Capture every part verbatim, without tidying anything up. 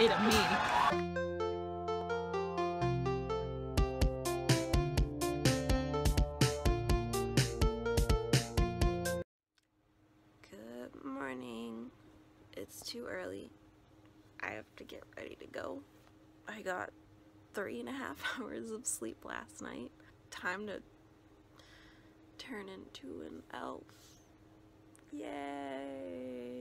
hate at me. Good morning. It's too early. I have to get ready to go. I got three and a half hours of sleep last night. Time to turn into an elf. Yay!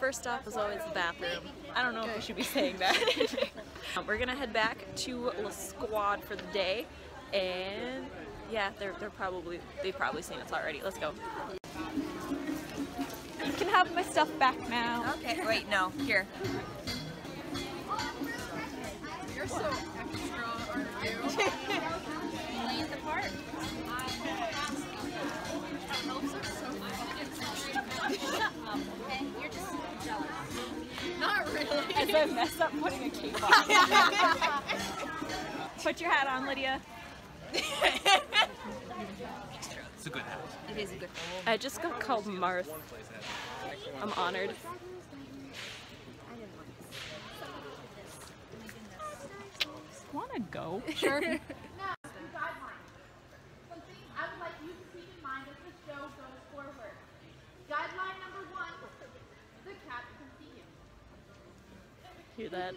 First stop was always the bathroom. I don't know if we should be saying that. We're gonna head back to La Squad for the day, and yeah, they're they're probably they've probably seen us already. Let's go. You can have my stuff back now. Okay. Wait, no. Here. You're so extra, aren't you? Only at the park. Not really. As I mess up putting a cape on. Put your hat on, Lydia. It's a good hat. It is a good hat. I just got called Marth. I'm honored. Wanna go? Sure. Hear that?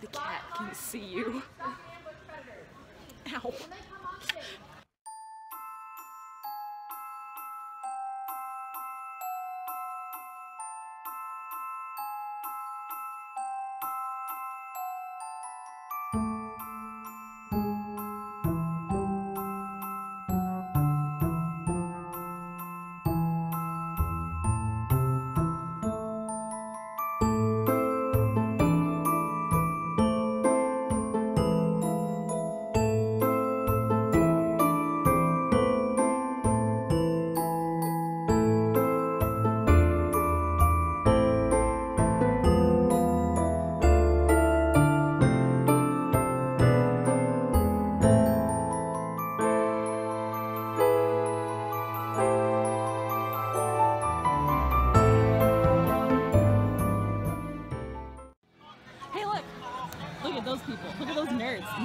The cat can see you. Ow.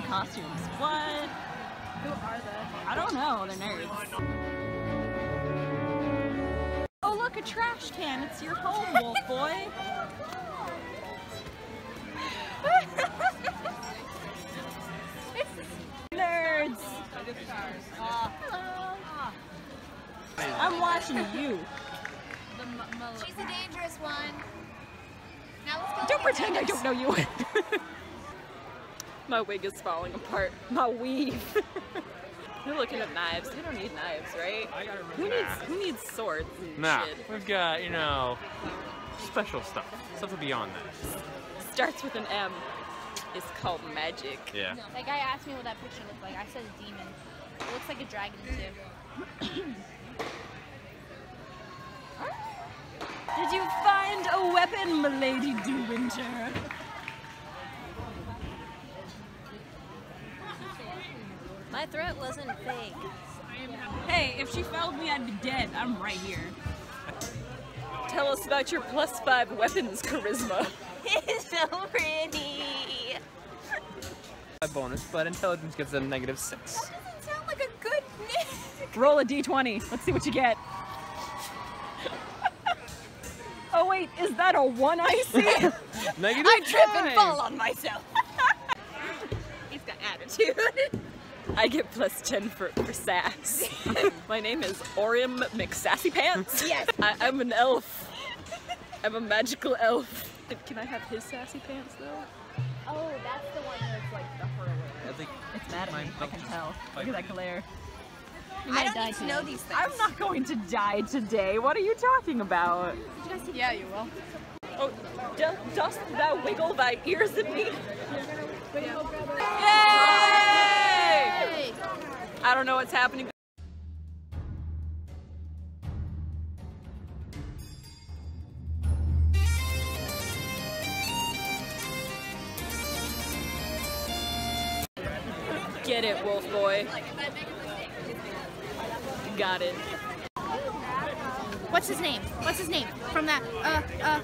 Costumes. What? Who are they? I don't know. They're nerds. Oh, look, a trash can. It's your home, wolf boy. Nerds. Uh, hello. I'm watching you. She's a dangerous one. Now let's go. Don't pretend I don't know you. My wig is falling apart. My weave. You're looking at knives. We don't need knives, right? I gotta remember who needs who needs swords and nah, shit? We've got, you know, special stuff. Something beyond that. Starts with an M. It's called magic. Yeah. That guy asked me what that picture looked like. I said a demon. It looks like a dragon too. Did you find a weapon, Milady Dewinter? My threat wasn't fake. Hey, if she fouled me, I'd be dead. I'm right here. Tell us about your plus five weapons charisma. It's so pretty. A bonus, but intelligence gives them negative six. That doesn't sound like a good nick. Roll a d twenty. Let's see what you get. Oh wait, is that a one I see? Negative I trip five. And fall on myself. He's got attitude. I get plus ten for, for sass. My name is Orium McSassypants. Yes. I, I'm an elf. I'm a magical elf. Can I have his sassy pants though? Oh, that's the one that's like the hurler. I think it's mad at me. I can tell. Look at that glare. I don't need to know these things. I'm not going to die today. What are you talking about? Yeah, you will. Oh, dost thou wiggle thy ears at me? Yay! I don't know what's happening. Get it, wolf boy. Got it. What's his name? What's his name? From that, uh, uh,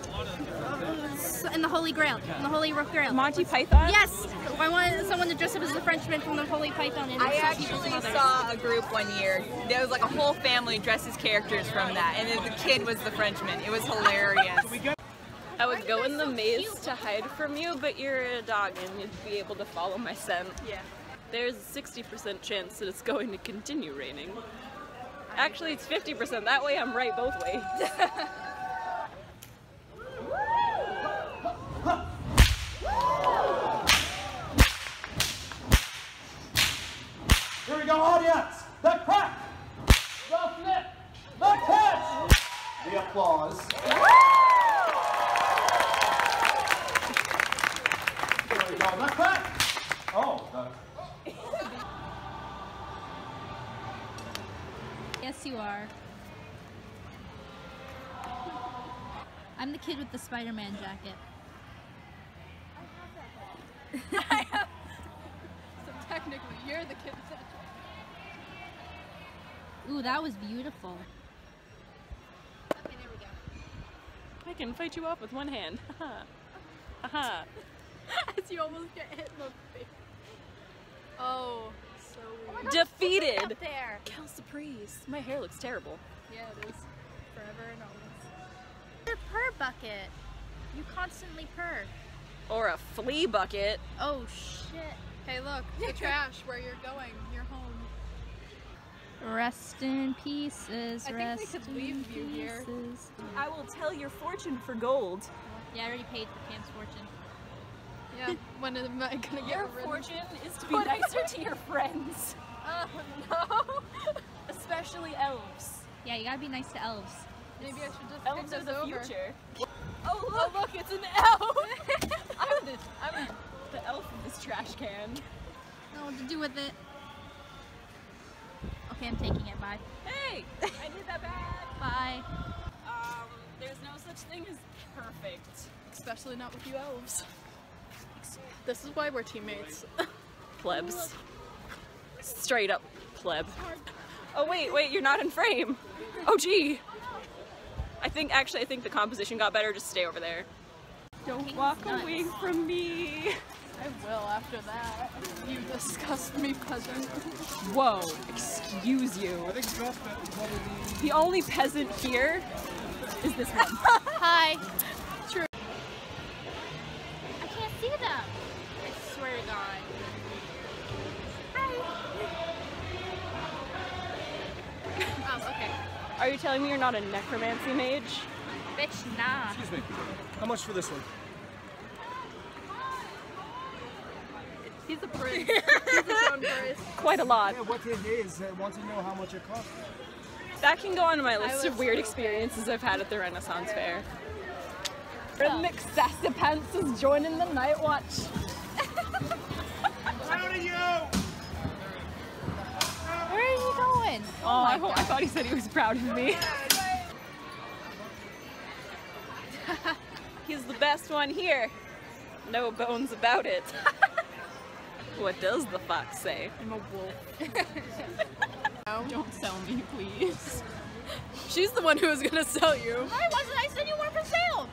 in the Holy Grail. In the Holy Grail. Monty Python? Yes! I wanted someone to dress up as the Frenchman from the Holy Python. And I actually saw a group one year. There was like a whole family dressed as characters from that. And then the kid was the Frenchman. It was hilarious. I would go in the maze to hide from you, but you're a dog and you'd be able to follow my scent. Yeah. There's a sixty percent chance that it's going to continue raining. Actually, it's fifty percent. That way I'm right both ways. Here we go, audience! The crack! The flip! The catch! The applause. Here we go, the crack! Oh, the... Yes, you are. I'm the kid with the Spider-Man jacket. I have that. I have... So technically, you're the kid with that jacket. Ooh, that was beautiful. Okay, there we go. I can fight you off with one hand. Haha. Aha. As you almost get hit in the face. Oh, so weird. Oh God, defeated! There. Cal Surprise. My hair looks terrible. Yeah, it is. Forever and always. Your purr bucket. You constantly purr. Or a flea bucket. Oh, shit. Hey, look. The trash where you're going. You're home. Rest in pieces. I rest think we could leave pieces. You here. I will tell your fortune for gold. Yeah, I already paid for Cam's fortune. Yeah, when am I gonna get your fortune is to be nicer to your friends. Oh no! Especially elves. Yeah, you gotta be nice to elves. Maybe it's, I should just elves pick this are the over. Future. Oh look. Oh look, it's an elf! I'm the I'm the elf in this trash can. I don't know what to do with it. Okay, I'm taking it. Bye. Hey, I need that back. Bye. Um, there's no such thing as perfect, especially not with you elves. This is why we're teammates. Plebs. Straight up pleb. Oh wait, wait, you're not in frame. Oh gee. I think, actually, I think the composition got better. Just stay over there. Don't walk away from me. I will after that. You disgust me, peasant. Whoa, excuse you. The only peasant here is this one. Hi. Are you telling me you're not a necromancy mage? Bitch, nah. Excuse me. How much for this one? He's a prince. He's his own prince. Quite a lot. Yeah, what it is, I want to know how much it costs. That can go on my list of weird experiences I've had at the Renaissance Fair. Rhythmic Sassapants is joining the night watch. How do you? Where are you going? Oh, oh my I, God. I thought he said he was proud of me. He's the best one here. No bones about it. What does the fox say? I'm a wolf. Don't sell me, please. She's the one who was gonna sell you. Why wasn't I sending you one for sale?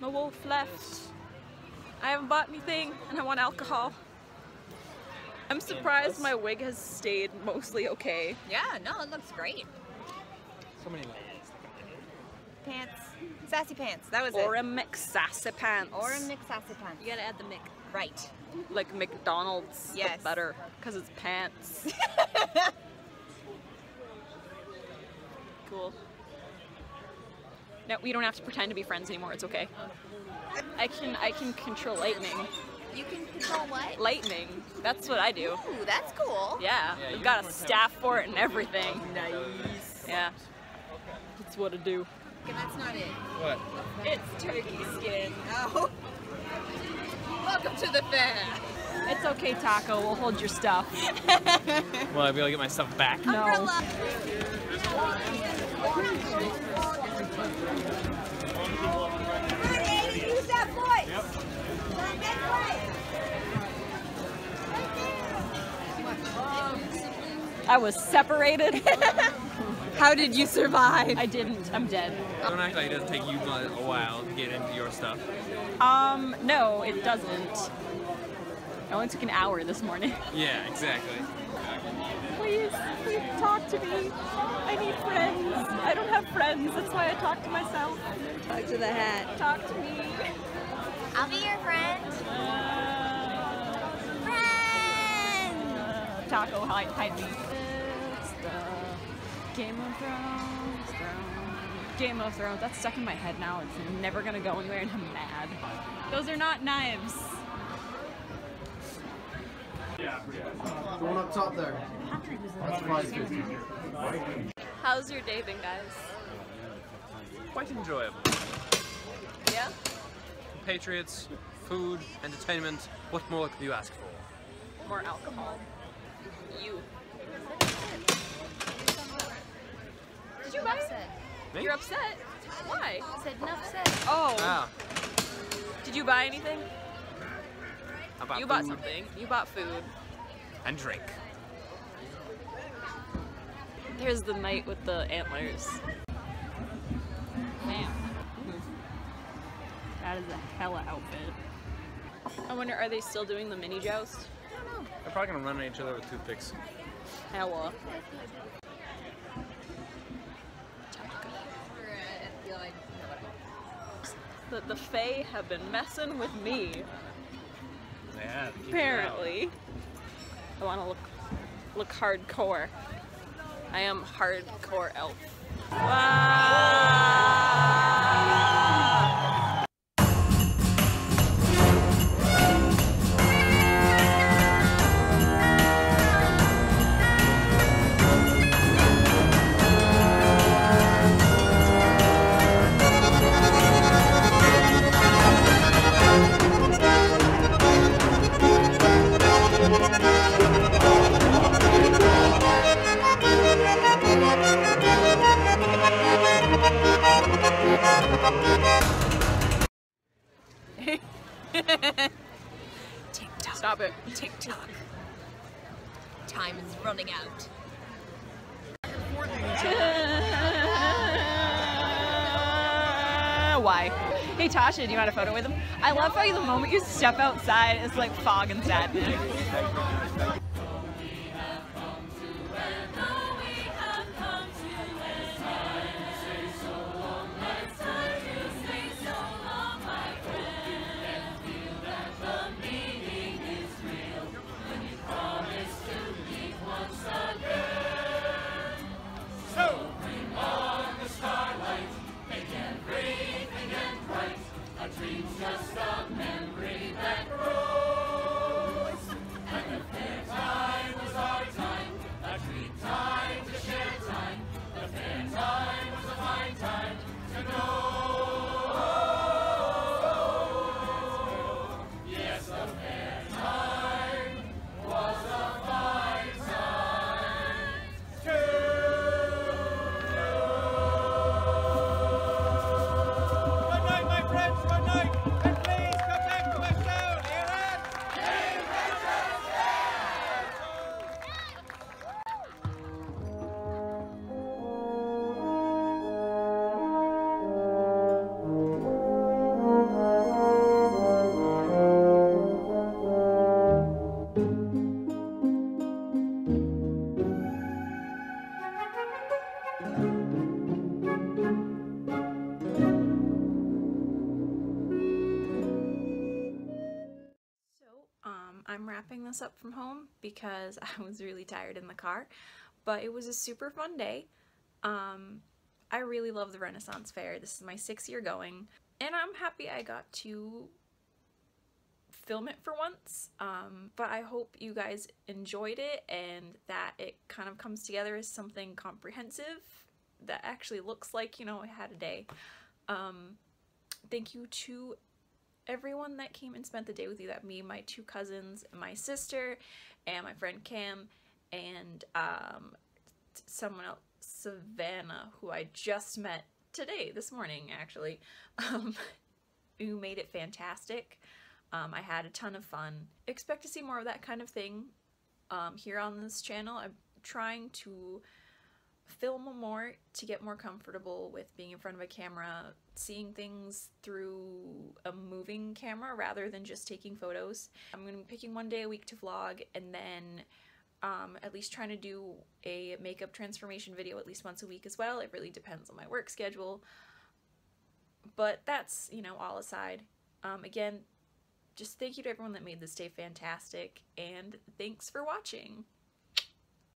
My wolf left. I haven't bought anything and I want alcohol. I'm surprised my wig has stayed mostly okay. Yeah, no, it looks great. So many layers. Pants. Sassy pants, that was it. Or a Mick Sassy pants. Or a Mick Sassy pants. You gotta add the Mick. Right. Like McDonald's, yes. But better. Because it's pants. Cool. No, we don't have to pretend to be friends anymore, it's okay. I can, I can control lightning. You can control what? Lightning. That's what I do. Ooh, that's cool. Yeah. yeah We've got a staff for it and everything. Nice. Yeah. That's what I do. Okay, that's not it. What? It's turkey skin. Oh. Welcome to the fair. It's okay, Taco. We'll hold your stuff. Well, I'll be able to get my stuff back. No. Umbrella. Eddie, use that voice. Yep. I was separated. How did you survive? I didn't. I'm dead. Don't act like it doesn't take you a while to get into your stuff. Um, no, it doesn't. It only took an hour this morning. Yeah, exactly. Please, please talk to me. I need friends. I don't have friends. That's why I talk to myself. Talk to the hat. Talk to me. I'll be your friend. Uh, friend! Uh, Taco, hide, hide me. It's the Game of Thrones. Thrones. Game of Thrones. That's stuck in my head now. It's never gonna go anywhere and I'm mad. Those are not knives. The one up top there. How's your day been, guys? Quite enjoyable. Yeah? Patriots, food, entertainment. What more could you ask for? More alcohol. You. Did you buy it? Me? You're upset? Why? I said enough said. Oh. Ah. Did you buy anything? About you food. Bought something. You bought food. And drink. Here's the knight with the antlers. Man. That is a hella outfit. I wonder, are they still doing the mini joust? I don't know. They're probably gonna run at each other with toothpicks. Hella. The, the Fae have been messing with me. Yeah, apparently. I want to look look hardcore. I am hardcore elf. Wow. TikTok. Stop it. TikTok. Time is running out. Why? Hey Tasha, do you want a photo with him? I love how the moment you step outside, it's like fog and sadness. I'm wrapping this up from home because I was really tired in the car, but it was a super fun day. Um, I really love the Renaissance Fair. This is my sixth year going, and I'm happy I got to film it for once, um, but I hope you guys enjoyed it and that it kind of comes together as something comprehensive that actually looks like, you know, I had a day. Um, thank you to everyone that came and spent the day with you. That me, my two cousins, my sister, and my friend Kim, and um, someone else, Savannah, who I just met today, this morning actually, um, who made it fantastic. Um, I had a ton of fun. Expect to see more of that kind of thing um, here on this channel. I'm trying to film more to get more comfortable with being in front of a camera, seeing things through a moving camera rather than just taking photos. I'm going to be picking one day a week to vlog, and then um, at least trying to do a makeup transformation video at least once a week as well. It really depends on my work schedule. But that's, you know, all aside. Um, again, just thank you to everyone that made this day fantastic, and thanks for watching!